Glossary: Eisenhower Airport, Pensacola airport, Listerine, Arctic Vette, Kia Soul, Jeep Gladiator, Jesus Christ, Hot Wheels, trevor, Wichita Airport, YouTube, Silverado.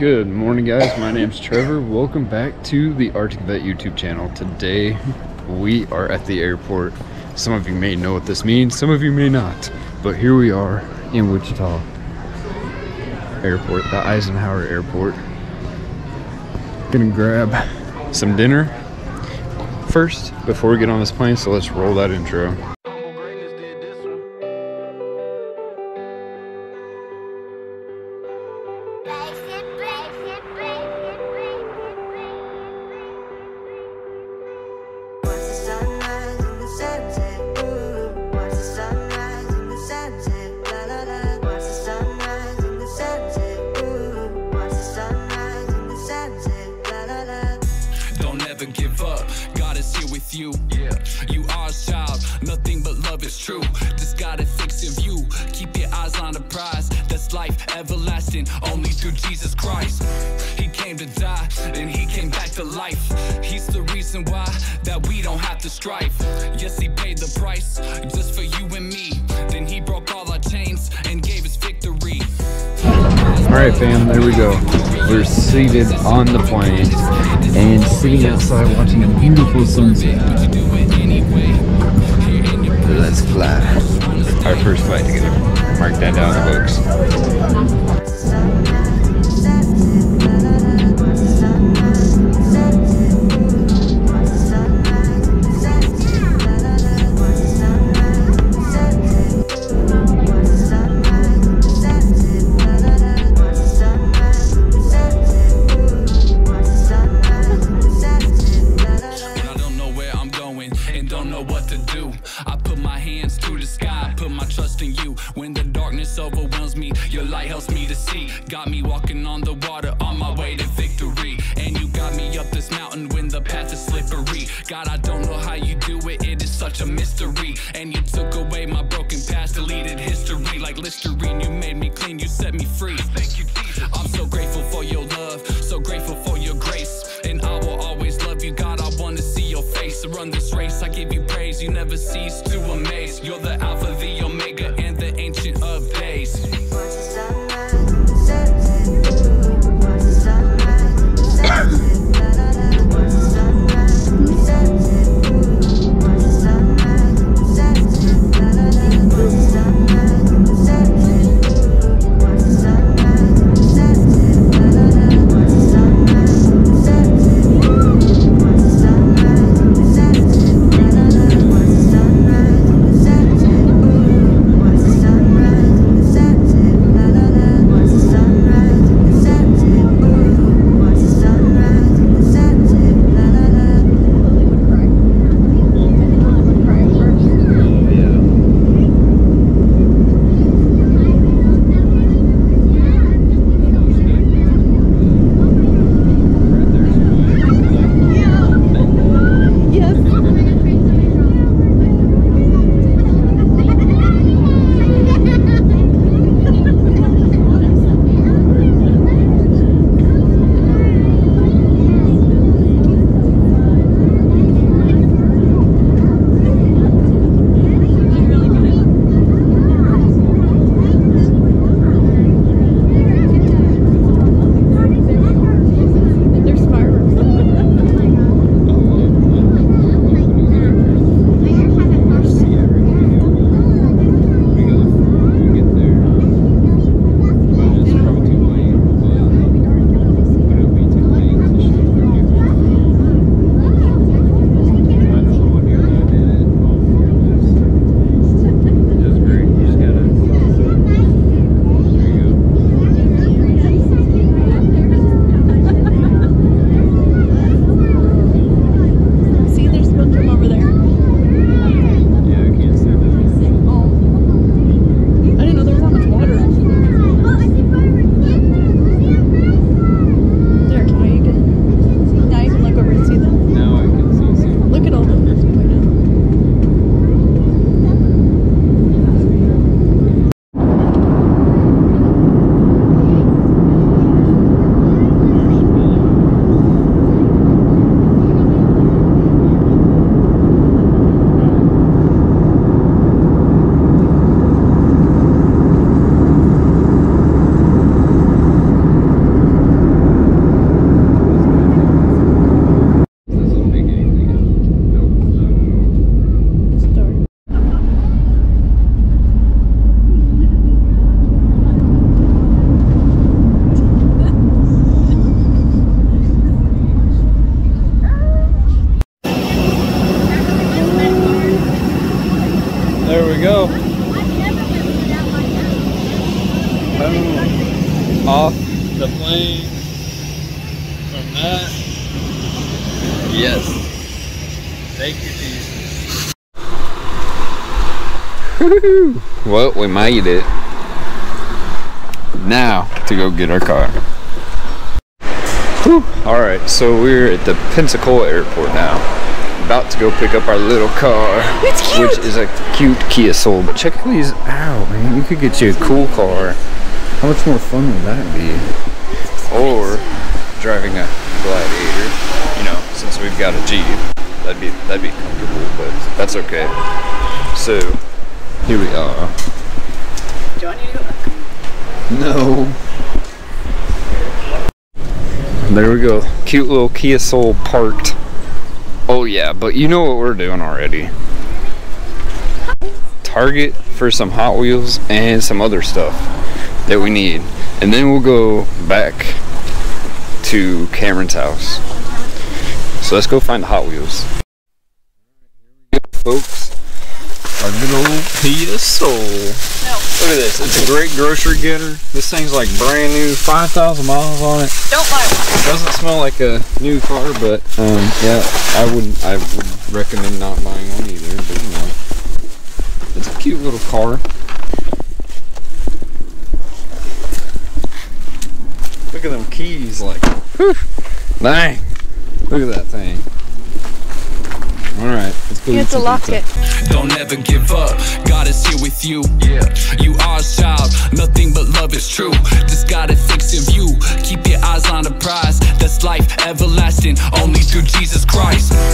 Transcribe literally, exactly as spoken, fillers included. Good morning, guys. My name's Trevor. Welcome back to the Arctic Vette YouTube channel. Today we are at the airport. Some of you may know what this means, some of you may not, but here we are in Wichita Airport, the Eisenhower Airport. Gonna grab some dinner first before we get on this plane, so let's roll that intro. You, yeah, you are a child, nothing but love is true. Just gotta fix your view, keep your eyes on the prize. That's life everlasting, only through Jesus Christ. He came to die, and he came back to life. He's the reason why that we don't have to strive. Yes, he paid the price, just for you and me. Then he broke all our chains and gave us victory. Alright fam, there we go. We're seated on the plane and sitting outside watching a beautiful sunset. Let's fly. Our first flight together. Mark that down in the books. God, I don't know how you do it, it is such a mystery. And you took away my broken past, deleted history. Like Listerine, you made me clean, you set me free. Thank you, Jesus. I'm so grateful for your love, so grateful for your grace. And I will always love you, God, I want to see your face. Run this race, I give you praise, you never cease to amaze. You're the Alpha, the Omega, and the Ancient of Days. off the plane from that. Yes. Thank you, Jesus. Well, we made it. Now to go get our car. Whew. All right, so we're at the Pensacola airport now. About to go pick up our little car, it's cute. Which is a cute Kia Soul. But check these out, man. You could get you a cool car. How much more fun would that be? Or driving a Gladiator. You know, since we've got a Jeep, that'd be that'd be comfortable, but that's okay. So here we are. Do I need to go back? No. There we go. Cute little Kia Soul parked. Oh yeah, but you know what we're doing already. Target for some Hot Wheels and some other stuff that we need. And then we'll go back to Cameron's house. So let's go find the Hot Wheels. Folks, our little Kia Soul. No. Look at this, it's a great grocery getter. This thing's like brand new, five thousand miles on it. Don't buy one. It doesn't smell like a new car, but um, yeah, I wouldn't, I would recommend not buying one either, but you know, it's a cute little car. Look at them keys, like, whew, dang, look at that thing. Alright, let's go. It's a locket. Don't ever give up. God is here with you. Yeah. You are a child. Nothing but love is true. Just gotta fix your view. Keep your eyes on the prize. That's life everlasting. Only through Jesus Christ.